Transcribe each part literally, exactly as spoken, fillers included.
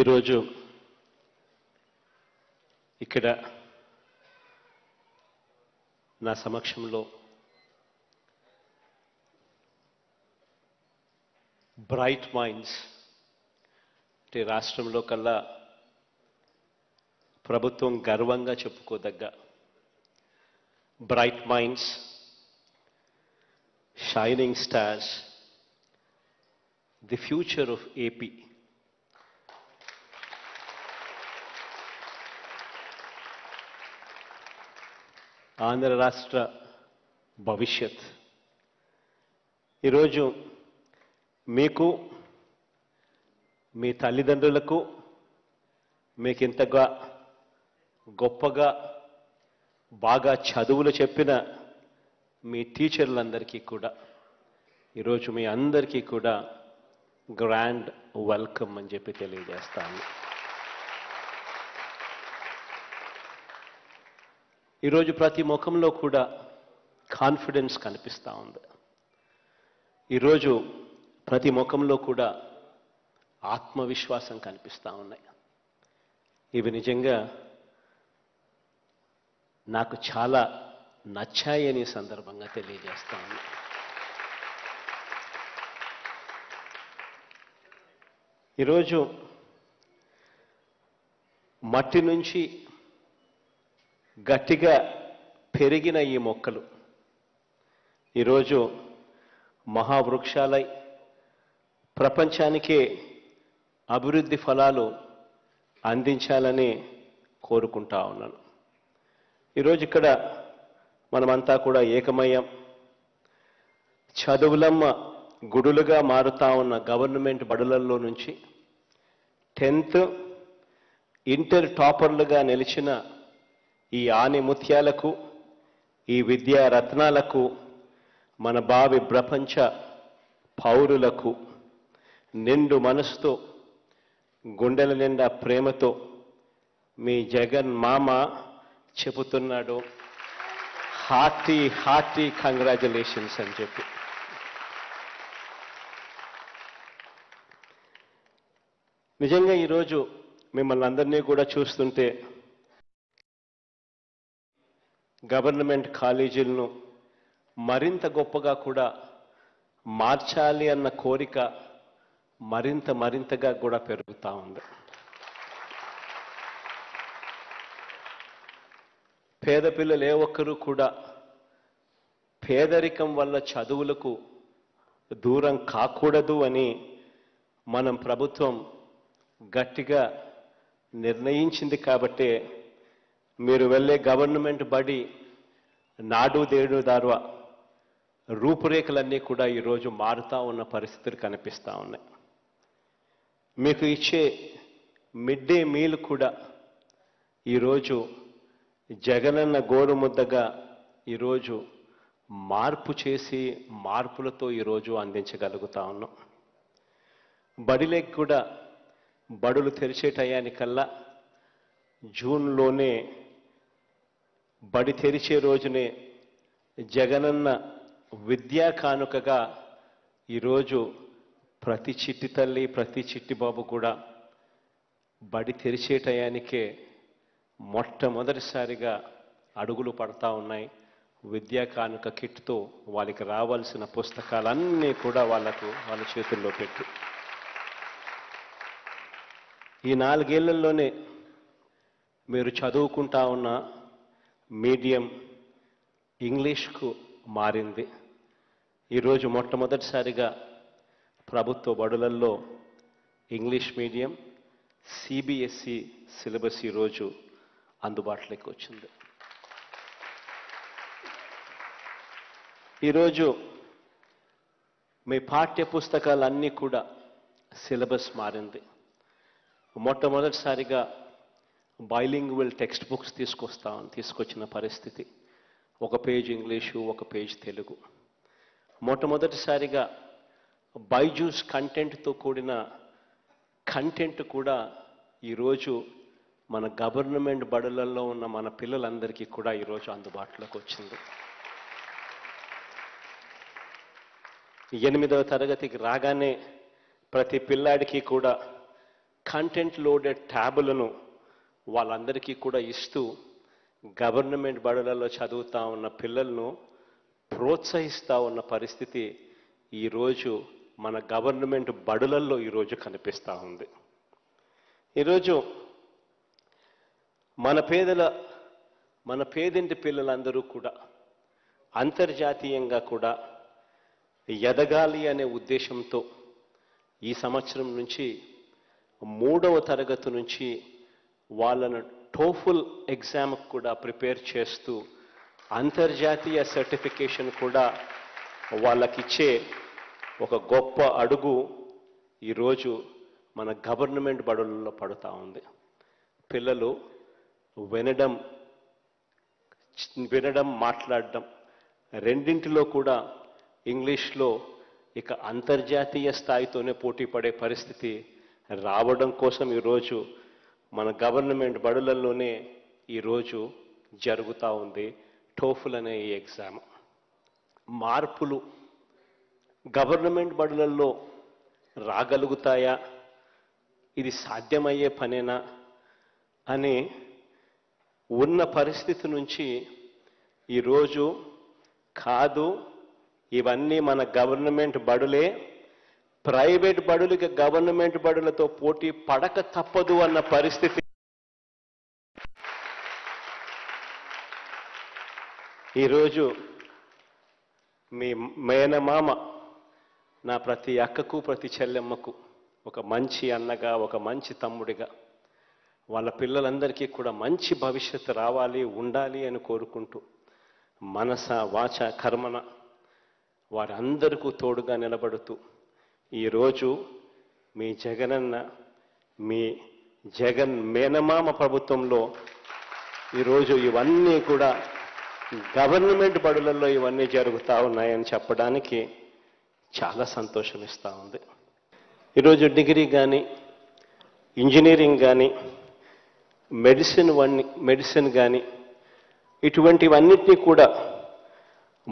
ఈరోజు ఇక్కడ నా సమక్షంలో బ్రైట్ మైండ్స్ అంటే రాష్ట్రంలో కల్లా ప్రభుత్వం గర్వంగా చెప్పుకోదగ్గ bright minds, shining stars, the future of AP, Andhra రాష్ట్ర భవిష్యత్. ఈరోజు మీకు, మీ తల్లిదండ్రులకు మీకు ఇంతగా గొప్పగా బాగా చదువులు చెప్పిన మీ టీచర్లందరికీ కూడా ఈరోజు మీ అందరికీ కూడా గ్రాండ్ వెల్కమ్ అని చెప్పి తెలియజేస్తాను. ఈరోజు ప్రతి ముఖంలో కూడా కాన్ఫిడెన్స్ కనిపిస్తూ ఉంది. ఈరోజు ప్రతి ముఖంలో కూడా ఆత్మవిశ్వాసం కనిపిస్తూ ఉన్నాయి. ఇవి నిజంగా నాకు చాలా నచ్చాయని సందర్భంగా తెలియజేస్తాను. ఈరోజు మట్టి నుంచి గట్టిగా పెరిగిన ఈ మొక్కలు ఈరోజు మహావృక్షాలై ప్రపంచానికే అభివృద్ధి ఫలాలు అందించాలని కోరుకుంటా ఉన్నాను. ఈరోజు ఇక్కడ మనమంతా కూడా ఏకమయం. చదువులమ్మ గుడులుగా మారుతా ఉన్న గవర్నమెంట్ బడులల్లో నుంచి టెన్త్, ఇంటర్ టాపర్లుగా నిలిచిన ఈ ఆనిముత్యాలకు, ఈ విద్యారత్నాలకు, మన భావి ప్రపంచ పౌరులకు నిండు మనసుతో, గుండెల నిండా ప్రేమతో మీ జగన్ మామ చెబుతున్నాడు హార్టీ హార్టీ కంగ్రాచులేషన్స్ అని చెప్పి. నిజంగా ఈరోజు మిమ్మల్ని అందరినీ కూడా చూస్తుంటే గవర్నమెంట్ కాలేజీలను మరింత గొప్పగా కూడా మార్చాలి అన్న కోరిక మరింత మరింతగా కూడా పెరుగుతూ ఉంది. పేద పిల్లలు ఏ ఒక్కరూ కూడా పేదరికం వల్ల చదువులకు దూరం కాకూడదు అని మనం ప్రభుత్వం గట్టిగా నిర్ణయించింది. కాబట్టే మీరు వెళ్ళే గవర్నమెంట్ బడి నాడు దేడు దారువ రూపురేఖలన్నీ కూడా ఈరోజు మారుతూ ఉన్న పరిస్థితులు కనిపిస్తూ ఉన్నాయి. మీకు ఇచ్చే మిడ్ డే మీల్ కూడా ఈరోజు జగనన్న గోరుముద్దగా ఈరోజు మార్పు చేసి మార్పులతో ఈరోజు అందించగలుగుతా ఉన్నాం. బడిలోకి కూడా బడులు తెరిచే టయానికల్లా జూన్లోనే, బడి తెరిచే రోజునే జగనన్న విద్యా కానుకగా ఈరోజు ప్రతి చిట్టి తల్లి, ప్రతి చిట్టి బాబు కూడా బడి తెరిచే టయానికే మొట్టమొదటిసారిగా అడుగులు పడతా ఉన్నాయి. విద్యా కానుక కిట్తో వాళ్ళకి రావాల్సిన పుస్తకాలన్నీ కూడా వాళ్ళకు వాళ్ళ చేతుల్లో పెట్టి ఈ నాలుగేళ్లలోనే మీరు చదువుకుంటా ఉన్న మీడియం ఇంగ్లీష్కు మారింది. ఈరోజు మొట్టమొదటిసారిగా ప్రభుత్వ బడులల్లో ఇంగ్లీష్ మీడియం, సిబిఎస్ఈ సిలబస్ ఈరోజు అందుబాటులోకి వచ్చింది. ఈరోజు మీ పాఠ్య పుస్తకాలన్నీ కూడా సిలబస్ మారింది. మొట్టమొదటిసారిగా బైలింగ్వల్ టెక్స్ట్ బుక్స్ తీసుకొస్తామని తీసుకొచ్చిన పరిస్థితి. ఒక పేజ్ ఇంగ్లీషు, ఒక పేజ్ తెలుగు. మొట్టమొదటిసారిగా బైజూస్ కంటెంట్తో కూడిన కంటెంట్ కూడా ఈరోజు మన గవర్నమెంట్ బడులలో ఉన్న మన పిల్లలందరికీ కూడా ఈరోజు అందుబాటులోకి వచ్చింది. ఎనిమిదవ తరగతికి రాగానే ప్రతి పిల్లాడికి కూడా కంటెంట్ లోడెడ్ ట్యాబులను వాళ్ళందరికీ కూడా ఇస్తూ గవర్నమెంట్ బడులలో చదువుతూ ఉన్న పిల్లలను ప్రోత్సహిస్తూ ఉన్న పరిస్థితి ఈరోజు మన గవర్నమెంట్ బడులలో ఈరోజు కనిపిస్తూ ఉంది. ఈరోజు మన పేదల మన పేదింటి పిల్లలందరూ కూడా అంతర్జాతీయంగా కూడా ఎదగాలి అనే ఉద్దేశంతో ఈ సంవత్సరం నుంచి మూడవ తరగతి నుంచి వాళ్ళను టోఫుల్ ఎగ్జామ్కి కూడా ప్రిపేర్ చేస్తూ అంతర్జాతీయ సర్టిఫికేషన్ కూడా వాళ్ళకిచ్చే ఒక గొప్ప అడుగు ఈరోజు మన గవర్నమెంట్ బడులలో పడుతూ ఉంది. పిల్లలు వినడం వినడం మాట్లాడడం రెండింటిలో కూడా ఇంగ్లీష్లో ఇక అంతర్జాతీయ స్థాయితోనే పోటీ పడే పరిస్థితి రావడం కోసం ఈరోజు మన గవర్నమెంట్ బడులలోనే ఈరోజు జరుగుతూ ఉంది టోఫుల్ అనే ఈ ఎగ్జామ్. మార్పులు గవర్నమెంట్ బడులల్లో రాగలుగుతాయా, ఇది సాధ్యమయ్యే పనేనా అనే ఉన్న పరిస్థితి నుంచి ఈరోజు కాదు, ఇవన్నీ మన గవర్నమెంట్ బడులే, ప్రైవేట్ బడులకి గవర్నమెంట్ బడులతో పోటీ పడక తప్పదు అన్న పరిస్థితి ఈరోజు మీ మేనమామ నా ప్రతి అక్కకు ప్రతి చెల్లెమ్మకు ఒక మంచి అన్నగా ఒక మంచి తమ్ముడిగా వాళ్ళ పిల్లలందరికీ కూడా మంచి భవిష్యత్తు రావాలి ఉండాలి అని కోరుకుంటూ మనస వాచ కర్మన వారందరికీ తోడుగా నిలబడుతూ ఈరోజు మీ జగనన్న మీ జగన్ మేనమామ ప్రభుత్వంలో ఈరోజు ఇవన్నీ కూడా గవర్నమెంట్ బడులలో ఇవన్నీ జరుగుతూ ఉన్నాయని చెప్పడానికి చాలా సంతోషం ఇస్తూ ఉంది. ఈరోజు డిగ్రీ కానీ ఇంజనీరింగ్ కానీ మెడిసిన్ వన్ని మెడిసిన్ కానీ ఇటువంటివన్నిటినీ కూడా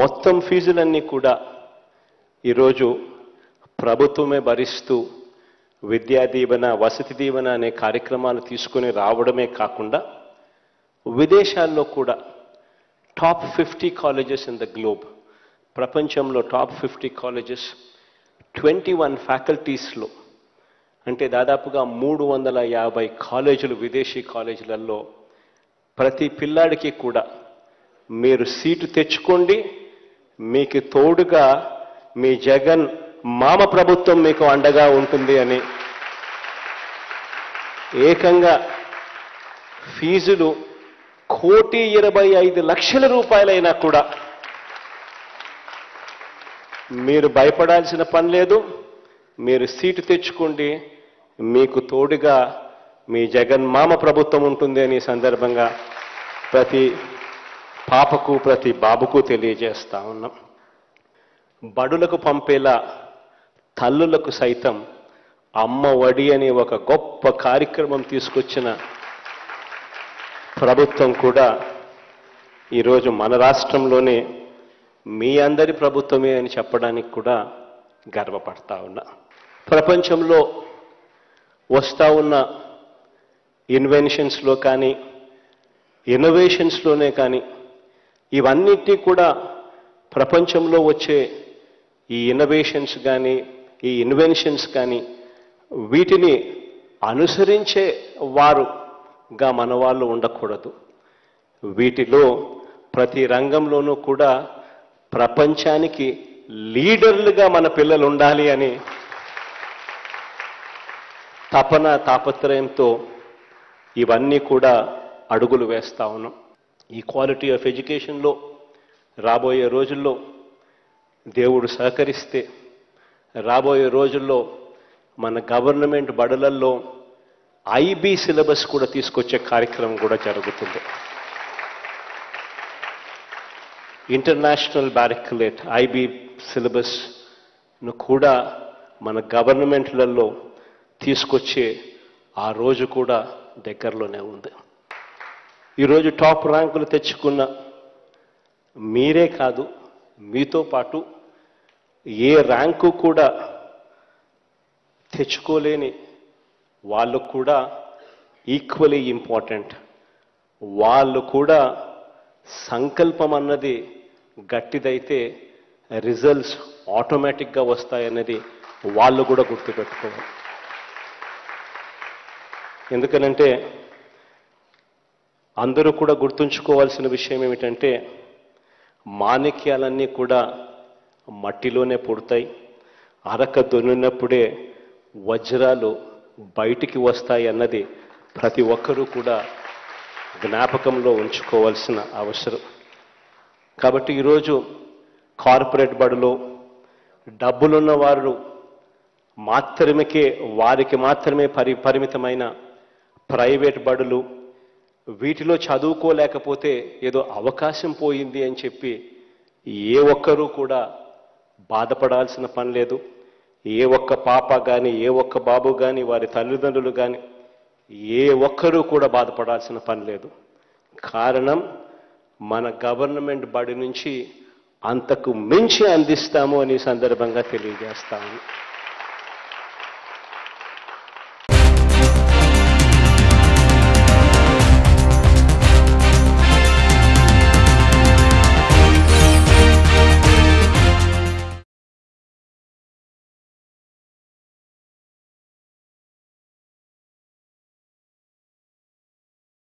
మొత్తం ఫీజులన్నీ కూడా ఈరోజు ప్రభుత్వమే భరిస్తూ విద్యా దీవెన వసతి దీవెన అనే కార్యక్రమాలు తీసుకుని రావడమే కాకుండా విదేశాల్లో కూడా top fifty colleges in the globe, ప్రపంచంలో top fifty colleges twenty one ఫ్యాకల్టీస్లో అంటే దాదాపుగా మూడు వందల యాభై కాలేజీలు విదేశీ కాలేజీలలో ప్రతి పిల్లాడికి కూడా మీరు సీటు తెచ్చుకోండి, మీకు తోడుగా మీ జగన్ మామ ప్రభుత్వం మీకు అండగా ఉంటుంది అని ఏకంగా ఫీజులు కోటి ఇరవై ఐదు లక్షల రూపాయలైనా కూడా మీరు భయపడాల్సిన పని లేదు, మీరు సీటు తెచ్చుకోండి, మీకు తోడుగా మీ జగన్ మామ ప్రభుత్వం ఉంటుంది అని సందర్భంగా ప్రతి పాపకు ప్రతి బాబుకు తెలియజేస్తా ఉన్నాం. బడులకు పంపేలా తల్లులకు సైతం అమ్మ ఒడి అనే ఒక గొప్ప కార్యక్రమం తీసుకొచ్చిన ప్రభుత్వం కూడా ఈరోజు మన రాష్ట్రంలోనే మీ అందరి ప్రభుత్వమే అని చెప్పడానికి కూడా గర్వపడతా ఉన్నా. ప్రపంచంలో వస్తూ ఉన్న ఇన్వెన్షన్స్లో కానీ ఇన్నోవేషన్స్లోనే కానీ ఇవన్నిటినీ కూడా ప్రపంచంలో వచ్చే ఈ ఇన్నోవేషన్స్ కానీ ఈ ఇన్వెన్షన్స్ కానీ వీటిని అనుసరించే వారుగా మన వాళ్ళు ఉండకూడదు. వీటిలో ప్రతి రంగంలోనూ కూడా ప్రపంచానికి లీడర్లుగా మన పిల్లలు ఉండాలి అని తపన తాపత్రయంతో ఇవన్నీ కూడా అడుగులు వేస్తూ ఉన్నాం. ఈ క్వాలిటీ ఆఫ్ ఎడ్యుకేషన్లో రాబోయే రోజుల్లో దేవుడు సహకరిస్తే రాబోయే రోజుల్లో మన గవర్నమెంట్ బడులల్లో ఐబీ సిలబస్ కూడా తీసుకొచ్చే కార్యక్రమం కూడా జరుగుతుంది. ఇంటర్నేషనల్ బ్యారిక్యులేట్ ఐబీ సిలబస్ను కూడా మన గవర్నమెంట్లలో తీసుకొచ్చే ఆ రోజు కూడా దగ్గరలోనే ఉంది. ఈరోజు టాప్ ర్యాంకులు తెచ్చుకున్న మీరే కాదు, మీతో పాటు ఏ ర్యాంకు కూడా తెచ్చుకోలేని వాళ్ళు కూడా ఈక్వల్లీ ఇంపార్టెంట్. వాళ్ళు కూడా సంకల్పం అన్నది గట్టిదైతే రిజల్ట్స్ ఆటోమేటిక్గా వస్తాయన్నది వాళ్ళు కూడా గుర్తుపెట్టుకోవాలి. ఎందుకనంటే అందరూ కూడా గుర్తుంచుకోవాల్సిన విషయం ఏమిటంటే మాణిక్యాలన్నీ కూడా మట్టిలోనే పుడతాయి, అరక దొన్నినప్పుడే వజ్రాలు బయటికి వస్తాయి అన్నది ప్రతి ఒక్కరూ కూడా జ్ఞాపకంలో ఉంచుకోవాల్సిన అవసరం. కాబట్టి ఈరోజు కార్పొరేట్ బడిలో డబ్బులున్న వారు మాత్రమే వారికి మాత్రమే పరి పరిమితమైన ప్రైవేట్ బడులు, వీటిలో చదువుకోలేకపోతే ఏదో అవకాశం పోయింది అని చెప్పి ఏ ఒక్కరూ కూడా బాధపడాల్సిన పని లేదు. ఏ ఒక్క పాప కానీ ఏ ఒక్క బాబు కానీ వారి తల్లిదండ్రులు కానీ ఏ ఒక్కరూ కూడా బాధపడాల్సిన పని లేదు. కారణం మన గవర్నమెంట్ బడి నుంచి అంతకు మించి అందిస్తాము అని సందర్భంగా తెలియజేస్తాము.